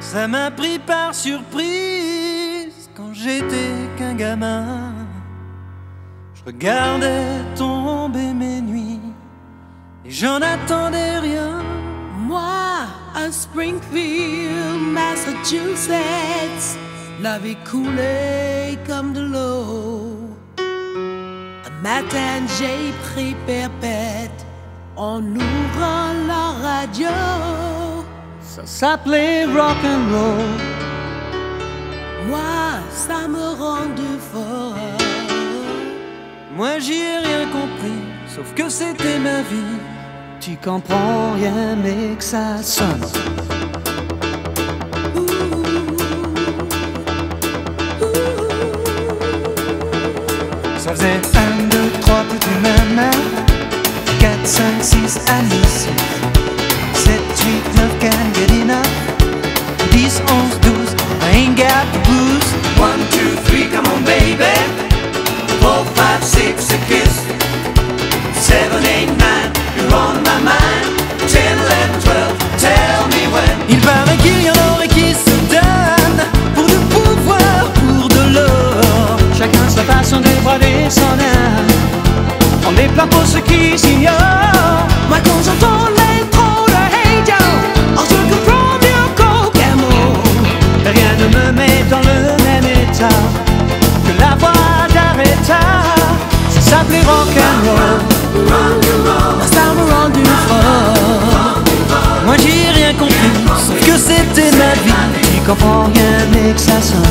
Ça m'a pris par surprise quand j'étais qu'un gamin. Je regardais tomber mes nuits et j'en attendais rien. Moi, à Springfield, Massachusetts, la vie coulait comme de l'eau. Un matin, j'ai pris perpète en ouvrant la radio. Ça s'appelait rock'n'roll. Moi, ça me rendait fort. Moi, j'y ai rien compris, sauf que c'était ma vie. J'y comprends rien, mais que ça sonne. Ça faisait 1, 2, 3, toutes les mêmes heures. 4, 5, 6, Alice. 7, 8, 9, can't get enough. 10, 11, 12, I ain't got the blues. 1, 2, 3, come on baby. 4, 5, 6, a kiss. 7, 8, 9, you're on my mind. 10, 11, 12, tell me when. Il paraît qu'il y en aurait qui se donnent pour du pouvoir, pour de l'or. Chacun sa façon de braver son âme. On est plein pour ceux qui s'ignorent. Moi quand j'entends les trop de hate, yo, on se comprend mieux qu'au camo. Rien ne me met dans le même état que la voix d'Aretha. Ça s'appelait rock'n'roll. Moi j'ai rien compris, sauf que c'était ma vie. J'y comprends rien mais que ça sonne.